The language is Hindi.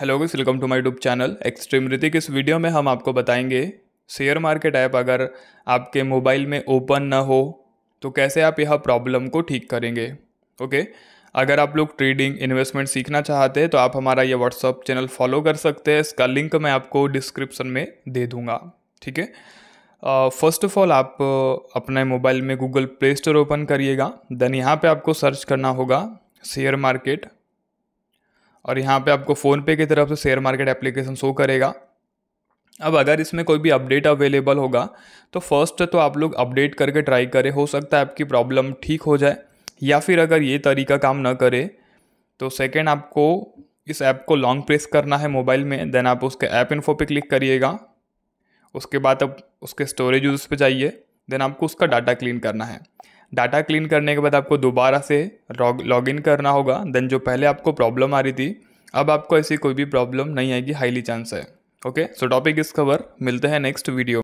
Hello guys, welcome to my YouTube channel extreme Ritik. इस वीडियो में हम आपको बताएंगे शेयर मार्केट ऐप अगर आपके मोबाइल में ओपन ना हो तो कैसे आप यह प्रॉब्लम को ठीक करेंगे। ओके, अगर आप लोग ट्रेडिंग इन्वेस्टमेंट सीखना चाहते हैं तो आप हमारा यह व्हाट्सअप चैनल फॉलो कर सकते हैं। इसका लिंक मैं आपको डिस्क्रिप्सन में दे दूँगा। ठीक है, फर्स्ट ऑफ ऑल आप अपने मोबाइल में गूगल प्ले स्टोर ओपन करिएगा। देन यहाँ पर आपको सर्च करना होगा शेयर मार्केट, और यहाँ पे आपको फ़ोनपे की तरफ से शेयर मार्केट एप्लीकेशन शो करेगा। अब अगर इसमें कोई भी अपडेट अवेलेबल होगा तो फर्स्ट तो आप लोग अपडेट करके ट्राई करें, हो सकता है आपकी प्रॉब्लम ठीक हो जाए। या फिर अगर ये तरीका काम ना करे तो सेकंड आपको इस ऐप को लॉन्ग प्रेस करना है मोबाइल में। देन आप उसके ऐप इन्फो पे क्लिक करिएगा। उसके बाद आप उसके स्टोरेज यूज़ पर जाइए। देन आपको उसका डाटा क्लीन करना है। डाटा क्लीन करने के बाद आपको दोबारा से लॉगिन करना होगा। देन जो पहले आपको प्रॉब्लम आ रही थी, अब आपको ऐसी कोई भी प्रॉब्लम नहीं आएगी, हाईली चांस है। ओके, सो टॉपिक इस कवर, मिलते हैं नेक्स्ट वीडियो।